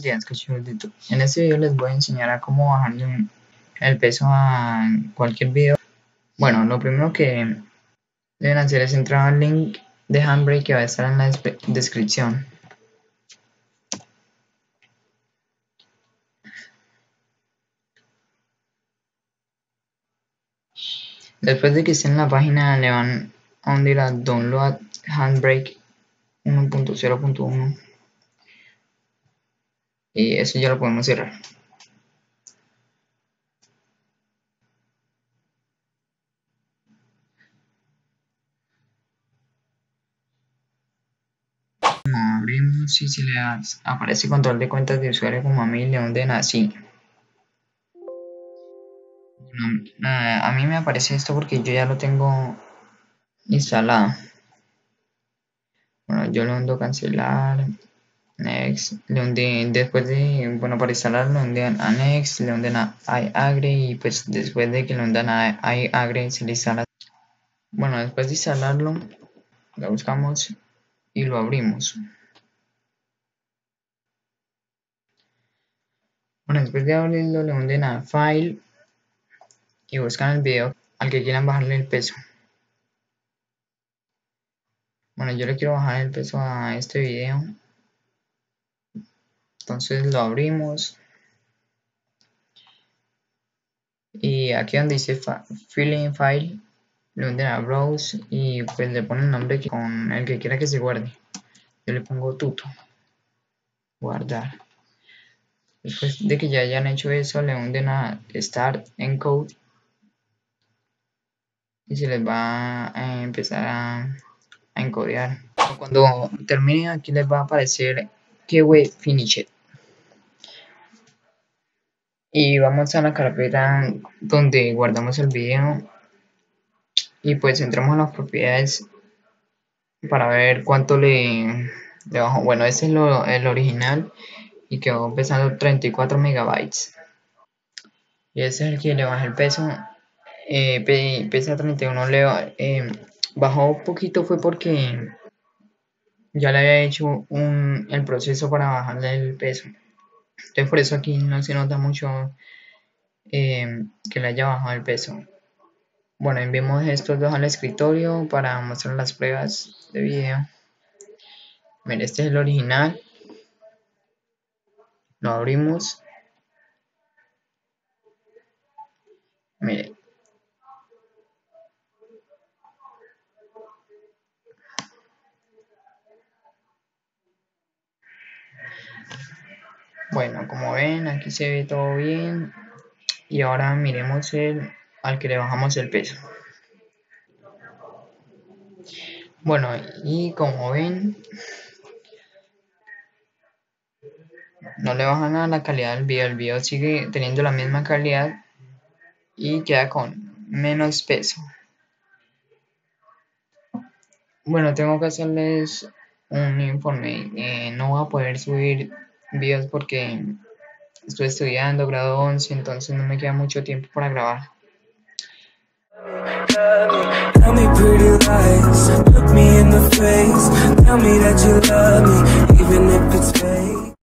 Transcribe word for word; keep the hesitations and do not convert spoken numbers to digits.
Granska ci vuole di tutto. E adesso io les voy a enseñar a cómo bajarle un, el peso a cualquier video. Bueno, lo primero que deben hacer es entrar al link de Handbrake que va a estar en la descripción. Después de que esté en la página le van a hundir a Download Handbrake uno punto cero punto uno y eso ya lo podemos cerrar. Lo abrimos y si le das, aparece control de cuentas de usuario como a mí le hunden así. No, a mí me aparece esto porque yo ya lo tengo instalado. Bueno, yo le hundo cancelar, next, le hundí después de, bueno, para instalar le hunden a next, le hunden a iAgre y pues después de que le hundan a iAgre se le instala. Bueno, después de instalarlo, lo buscamos y lo abrimos. Bueno, después de abrirlo le hunden a File y buscan el video al que quieran bajarle el peso. Bueno, yo le quiero bajar el peso a este video, entonces lo abrimos y aquí donde dice Filling File le hunden a Browse y pues le ponen el nombre que, con el que quiera que se guarde. Yo le pongo tuto, guardar. Después de que ya hayan hecho eso le hunden a Start Encode y se les va a empezar a, a encodear. Cuando terminen aquí les va a aparecer Keyword Finished y vamos a la carpeta donde guardamos el video y pues entramos en las propiedades para ver cuánto le, le bajó. Bueno, este es lo, el original y quedó pesando treinta y cuatro megabytes y ese es el que le baja el peso. Eh, pesa treinta y uno, le eh, bajó un poquito fue porque ya le había hecho un, el proceso para bajarle el peso, entonces por eso aquí no se nota mucho eh, que le haya bajado el peso. Bueno, enviamos estos dos al escritorio para mostrar las pruebas de video. Mira, este es el original, lo abrimos. Mire, bueno, como ven aquí se ve todo bien y ahora miremos el al que le bajamos el peso. Bueno, y como ven no le bajan a la calidad del video, el video sigue teniendo la misma calidad y queda con menos peso. Bueno, tengo que hacerles un informe, eh, no voy a poder subir videos porque estoy estudiando grado once, entonces no me queda mucho tiempo para grabar. Tell me pretty lies, look me in the face, tell me that you love me, even if it's fake.